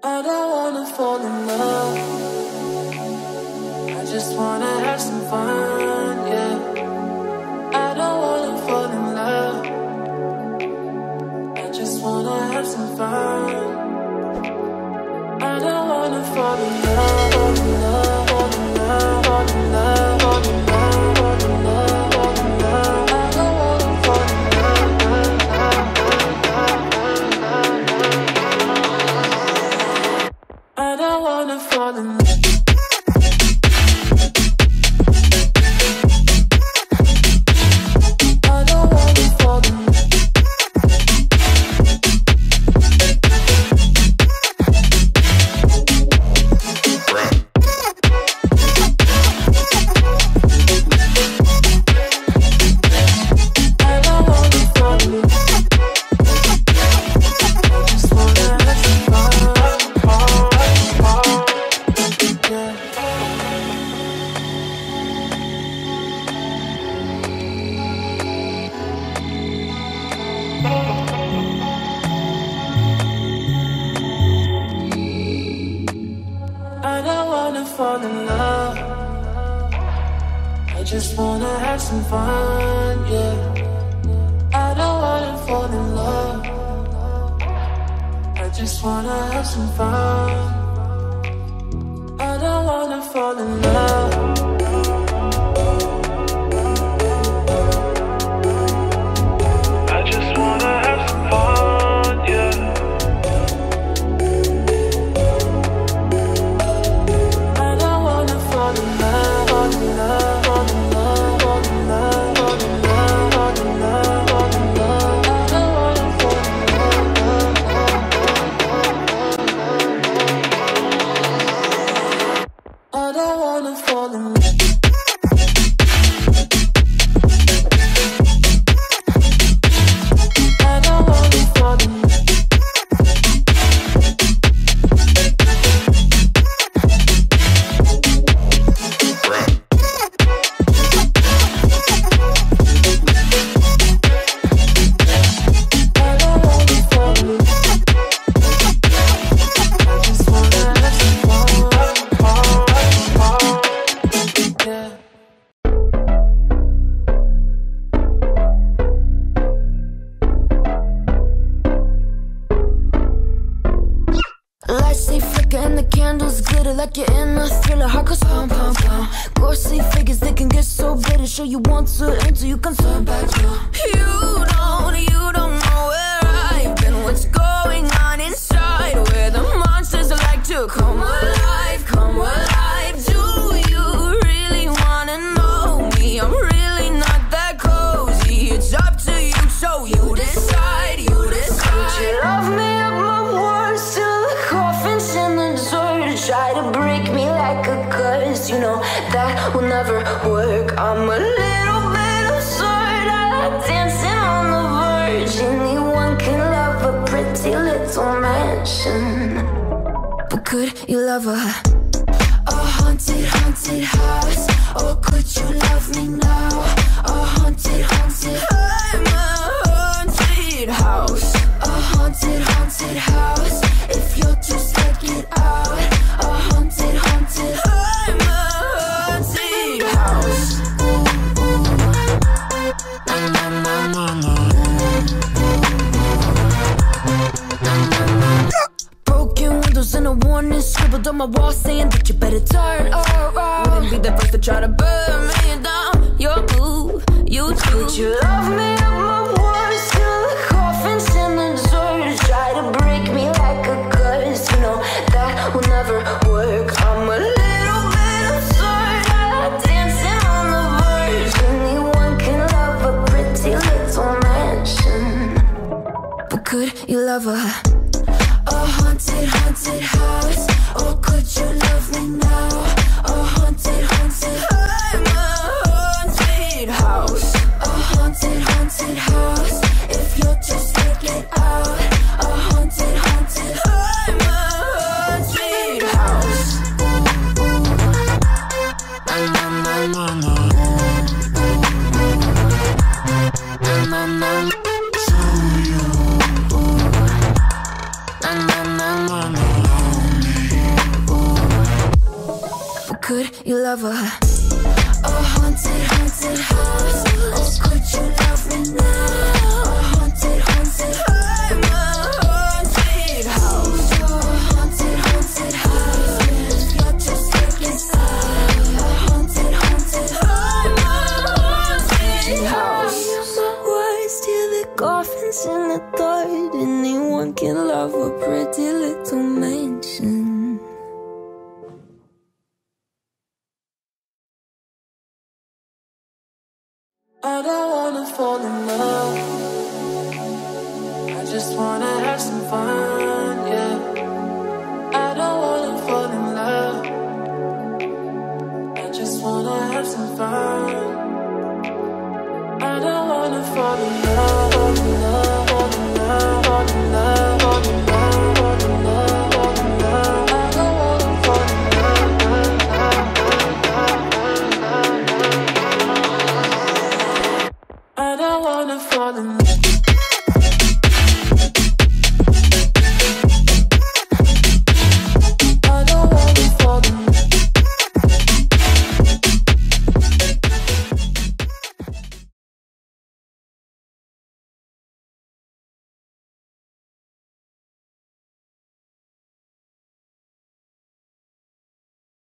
I don't wanna fall in love, I just wanna have some fun, yeah. I don't wanna fall in love, I just wanna have some fun. I don't wanna fall in love, fall in love, fall in love, fall in love, fall in love, fall in love. A haunted house. you love her. Oh, haunted, haunted house. Oh, could you love me now? Oh, haunted, haunted house. I'm a haunted house. Oh, haunted, haunted house. You're just taking inside. Oh, haunted, haunted house. I'm a haunted house. I use my words till the coffins in the third. Anyone can love a pretty little mansion. I don't wanna fall in love, I just wanna have some fun, yeah. I don't wanna fall in love, I just wanna have some fun. I don't wanna fall in love, fall in love, fall in love, fall in love, fall in love, fall in love, fall in love. I don't wanna fall in love. I don't wanna fall in love.